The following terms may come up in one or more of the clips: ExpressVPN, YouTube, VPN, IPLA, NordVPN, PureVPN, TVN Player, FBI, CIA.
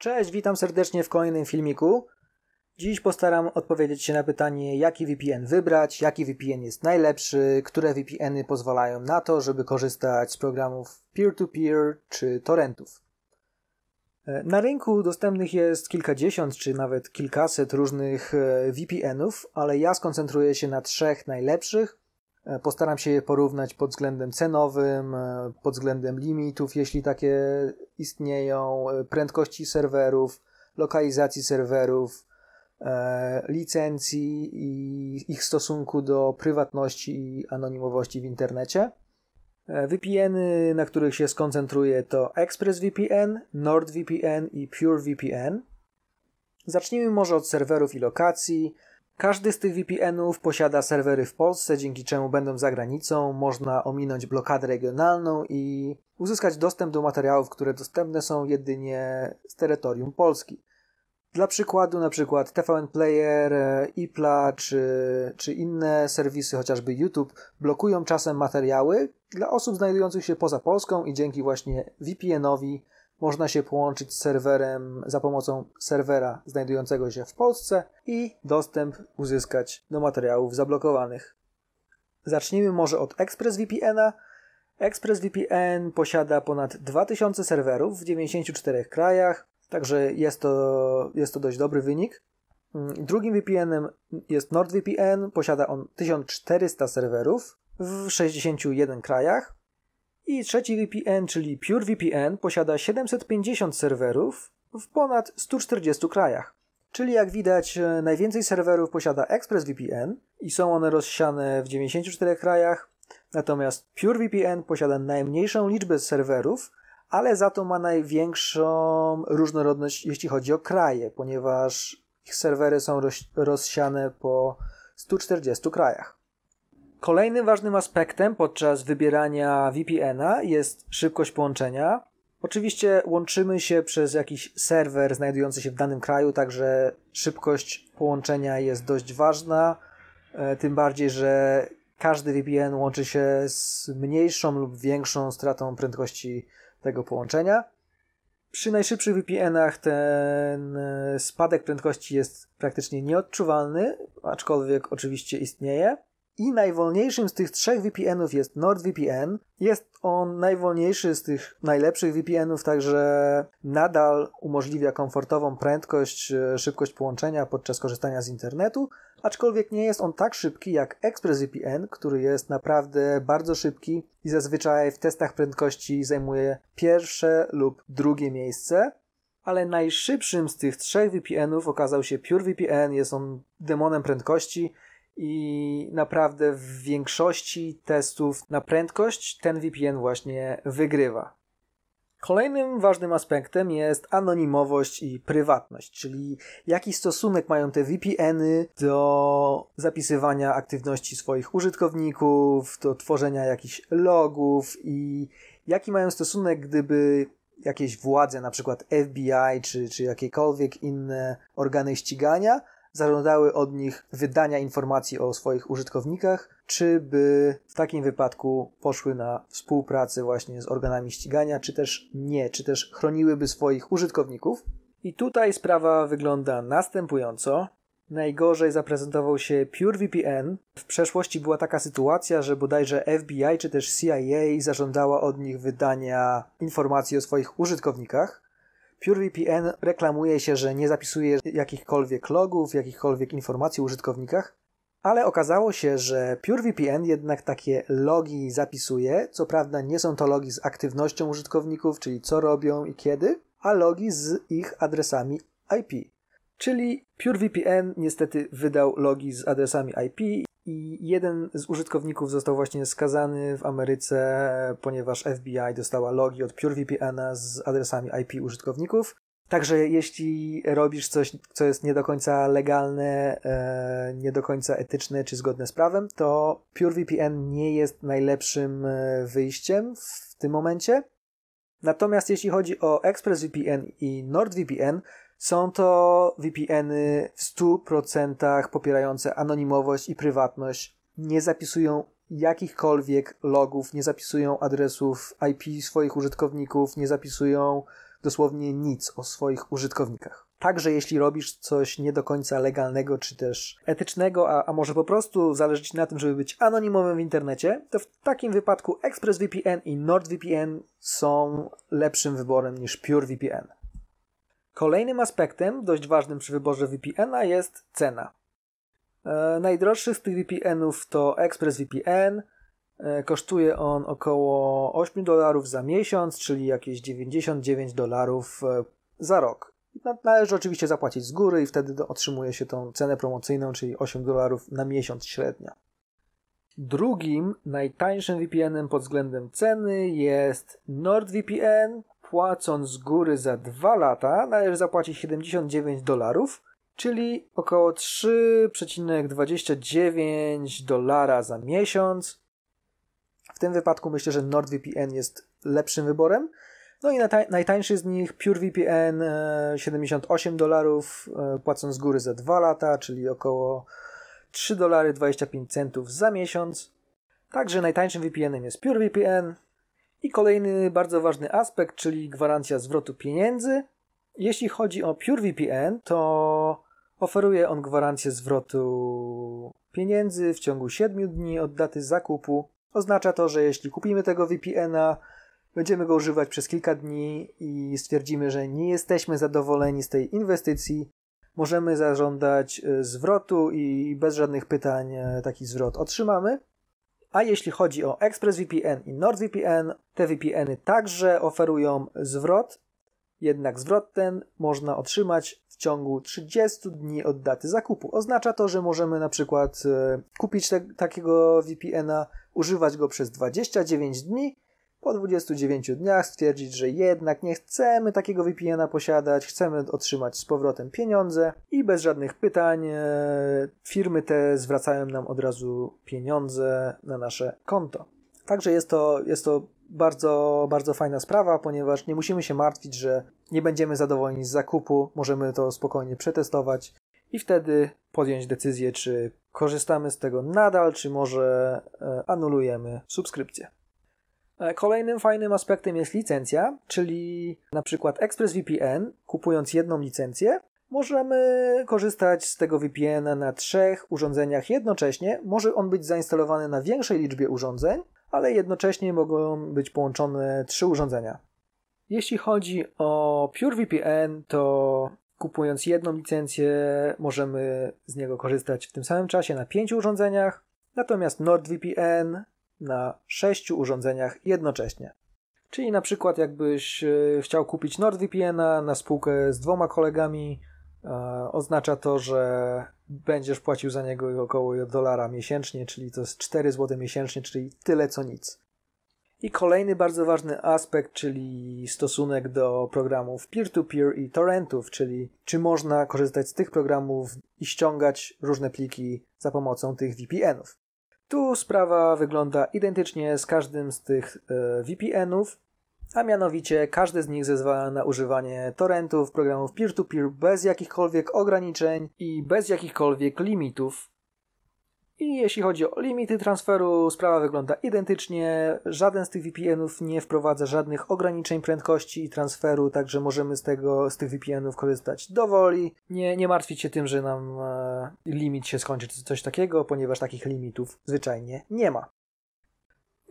Cześć, witam serdecznie w kolejnym filmiku. Dziś postaram odpowiedzieć się na pytanie, jaki VPN wybrać, jaki VPN jest najlepszy, które VPN-y pozwalają na to, żeby korzystać z programów peer-to-peer czy torrentów. Na rynku dostępnych jest kilkadziesiąt czy nawet kilkaset różnych VPN-ów, ale ja skoncentruję się na trzech najlepszych. Postaram się je porównać pod względem cenowym, pod względem limitów, jeśli takie istnieją, prędkości serwerów, lokalizacji serwerów, licencji i ich stosunku do prywatności i anonimowości w internecie. VPN-y, na których się skoncentruję, to ExpressVPN, NordVPN i PureVPN. Zacznijmy może od serwerów i lokacji. Każdy z tych VPN-ów posiada serwery w Polsce, dzięki czemu będąc za granicą można ominąć blokadę regionalną i uzyskać dostęp do materiałów, które dostępne są jedynie z terytorium Polski. Dla przykładu np. TVN Player, IPLA czy inne serwisy, chociażby YouTube, blokują czasem materiały dla osób znajdujących się poza Polską i dzięki właśnie VPN-owi można się połączyć z serwerem za pomocą serwera znajdującego się w Polsce i dostęp uzyskać do materiałów zablokowanych. Zacznijmy może od ExpressVPN-a. ExpressVPN posiada ponad 2000 serwerów w 94 krajach, także jest to dość dobry wynik. Drugim VPN-em jest NordVPN, posiada on 1400 serwerów w 61 krajach. I trzeci VPN, czyli PureVPN, posiada 750 serwerów w ponad 140 krajach. Czyli jak widać, najwięcej serwerów posiada ExpressVPN i są one rozsiane w 94 krajach, natomiast PureVPN posiada najmniejszą liczbę serwerów, ale za to ma największą różnorodność, jeśli chodzi o kraje, ponieważ ich serwery są rozsiane po 140 krajach. Kolejnym ważnym aspektem podczas wybierania VPN-a jest szybkość połączenia. Oczywiście łączymy się przez jakiś serwer znajdujący się w danym kraju, także szybkość połączenia jest dość ważna, tym bardziej, że każdy VPN łączy się z mniejszą lub większą stratą prędkości tego połączenia. Przy najszybszych VPN-ach ten spadek prędkości jest praktycznie nieodczuwalny, aczkolwiek oczywiście istnieje. I najwolniejszym z tych trzech VPN-ów jest NordVPN. Jest on najwolniejszy z tych najlepszych VPN-ów, także nadal umożliwia komfortową prędkość, szybkość połączenia podczas korzystania z internetu, aczkolwiek nie jest on tak szybki jak ExpressVPN, który jest naprawdę bardzo szybki i zazwyczaj w testach prędkości zajmuje pierwsze lub drugie miejsce. Ale najszybszym z tych trzech VPN-ów okazał się PureVPN, jest on demonem prędkości, i naprawdę w większości testów na prędkość ten VPN właśnie wygrywa. Kolejnym ważnym aspektem jest anonimowość i prywatność, czyli jaki stosunek mają te VPN-y do zapisywania aktywności swoich użytkowników, do tworzenia jakichś logów i jaki mają stosunek, gdyby jakieś władze, np. FBI czy jakiekolwiek inne organy ścigania, zażądały od nich wydania informacji o swoich użytkownikach, czy by w takim wypadku poszły na współpracę właśnie z organami ścigania, czy też nie, czy też chroniłyby swoich użytkowników. I tutaj sprawa wygląda następująco. Najgorzej zaprezentował się PureVPN. W przeszłości była taka sytuacja, że bodajże FBI czy też CIA zażądała od nich wydania informacji o swoich użytkownikach. PureVPN reklamuje się, że nie zapisuje jakichkolwiek logów, jakichkolwiek informacji o użytkownikach, ale okazało się, że PureVPN jednak takie logi zapisuje. Co prawda nie są to logi z aktywnością użytkowników, czyli co robią i kiedy, a logi z ich adresami IP. Czyli PureVPN niestety wydał logi z adresami IP i jeden z użytkowników został właśnie skazany w Ameryce, ponieważ FBI dostała logi od PureVPN-a z adresami IP użytkowników. Także jeśli robisz coś, co jest nie do końca legalne, nie do końca etyczne czy zgodne z prawem, to PureVPN nie jest najlepszym wyjściem w tym momencie. Natomiast jeśli chodzi o ExpressVPN i NordVPN, są to VPN-y w 100% popierające anonimowość i prywatność. Nie zapisują jakichkolwiek logów, nie zapisują adresów IP swoich użytkowników, nie zapisują dosłownie nic o swoich użytkownikach. Także jeśli robisz coś nie do końca legalnego czy też etycznego, a może po prostu zależy ci na tym, żeby być anonimowym w internecie, to w takim wypadku ExpressVPN i NordVPN są lepszym wyborem niż PureVPN. Kolejnym aspektem dość ważnym przy wyborze VPN-a jest cena. Najdroższy z tych VPN-ów to ExpressVPN. Kosztuje on około $8 za miesiąc, czyli jakieś $99 za rok. Należy oczywiście zapłacić z góry i wtedy otrzymuje się tą cenę promocyjną, czyli $8 na miesiąc średnio. Drugim, najtańszym VPN-em pod względem ceny jest NordVPN. Płacąc z góry za 2 lata należy zapłacić $79, czyli około $3,29 za miesiąc. W tym wypadku myślę, że NordVPN jest lepszym wyborem. No i najtańszy z nich PureVPN, $78, płacąc z góry za 2 lata, czyli około $3,25 za miesiąc. Także najtańszym VPN-em jest PureVPN. I kolejny bardzo ważny aspekt, czyli gwarancja zwrotu pieniędzy. Jeśli chodzi o PureVPN, to oferuje on gwarancję zwrotu pieniędzy w ciągu 7 dni od daty zakupu. Oznacza to, że jeśli kupimy tego VPN-a, będziemy go używać przez kilka dni i stwierdzimy, że nie jesteśmy zadowoleni z tej inwestycji, możemy zażądać zwrotu i bez żadnych pytań taki zwrot otrzymamy. A jeśli chodzi o ExpressVPN i NordVPN, te VPN-y także oferują zwrot, jednak zwrot ten można otrzymać w ciągu 30 dni od daty zakupu. Oznacza to, że możemy na przykład kupić takiego VPN-a, używać go przez 29 dni, po 29 dniach stwierdzić, że jednak nie chcemy takiego VPN-a posiadać, chcemy otrzymać z powrotem pieniądze i bez żadnych pytań firmy te zwracają nam od razu pieniądze na nasze konto. Także jest to bardzo, bardzo fajna sprawa, ponieważ nie musimy się martwić, że nie będziemy zadowoleni z zakupu, możemy to spokojnie przetestować i wtedy podjąć decyzję, czy korzystamy z tego nadal, czy może anulujemy subskrypcję. Kolejnym fajnym aspektem jest licencja, czyli na przykład ExpressVPN, kupując jedną licencję, możemy korzystać z tego VPN-a na 3 urządzeniach jednocześnie. Może on być zainstalowany na większej liczbie urządzeń, ale jednocześnie mogą być połączone 3 urządzenia. Jeśli chodzi o PureVPN, to kupując jedną licencję możemy z niego korzystać w tym samym czasie na 5 urządzeniach, natomiast NordVPN na 6 urządzeniach jednocześnie. Czyli na przykład jakbyś chciał kupić NordVPN-a na spółkę z 2 kolegami, oznacza to, że będziesz płacił za niego około $1 miesięcznie, czyli to jest 4 zł miesięcznie, czyli tyle co nic. I kolejny bardzo ważny aspekt, czyli stosunek do programów peer-to-peer i torrentów, czyli czy można korzystać z tych programów i ściągać różne pliki za pomocą tych VPN-ów. Tu sprawa wygląda identycznie z każdym z tych VPN-ów, a mianowicie każdy z nich zezwala na używanie torrentów, programów peer-to-peer bez jakichkolwiek ograniczeń i bez jakichkolwiek limitów. I jeśli chodzi o limity transferu, sprawa wygląda identycznie. Żaden z tych VPN-ów nie wprowadza żadnych ograniczeń prędkości i transferu, także możemy z tych VPN-ów korzystać dowoli. Nie martwić się tym, że nam limit się skończy czy coś takiego, ponieważ takich limitów zwyczajnie nie ma.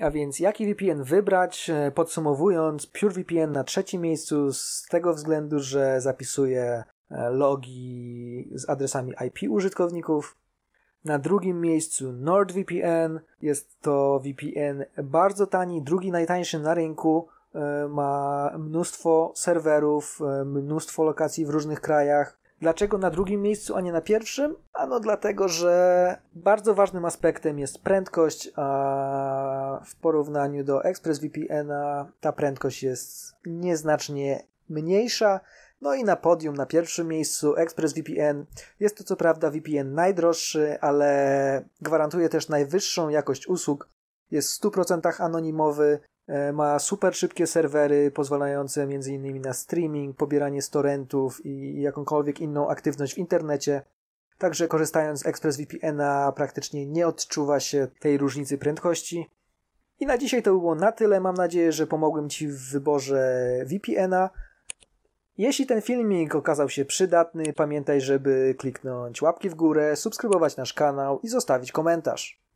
A więc jaki VPN wybrać? Podsumowując, PureVPN na 3. miejscu z tego względu, że zapisuje logi z adresami IP użytkowników. Na 2. miejscu NordVPN, jest to VPN bardzo tani, drugi najtańszy na rynku, ma mnóstwo serwerów, mnóstwo lokacji w różnych krajach. Dlaczego na 2. miejscu, a nie na 1? Ano dlatego, że bardzo ważnym aspektem jest prędkość, a w porównaniu do ExpressVPN-a ta prędkość jest nieznacznie mniejsza. No i na podium, na 1. miejscu ExpressVPN. Jest to co prawda VPN najdroższy, ale gwarantuje też najwyższą jakość usług. Jest w 100% anonimowy, ma super szybkie serwery pozwalające m.in. na streaming, pobieranie z torrentów i jakąkolwiek inną aktywność w internecie. Także korzystając z ExpressVPN-a praktycznie nie odczuwa się tej różnicy prędkości. I na dzisiaj to było na tyle. Mam nadzieję, że pomogłem Ci w wyborze VPN-a. Jeśli ten filmik okazał się przydatny, pamiętaj, żeby kliknąć łapki w górę, subskrybować nasz kanał i zostawić komentarz.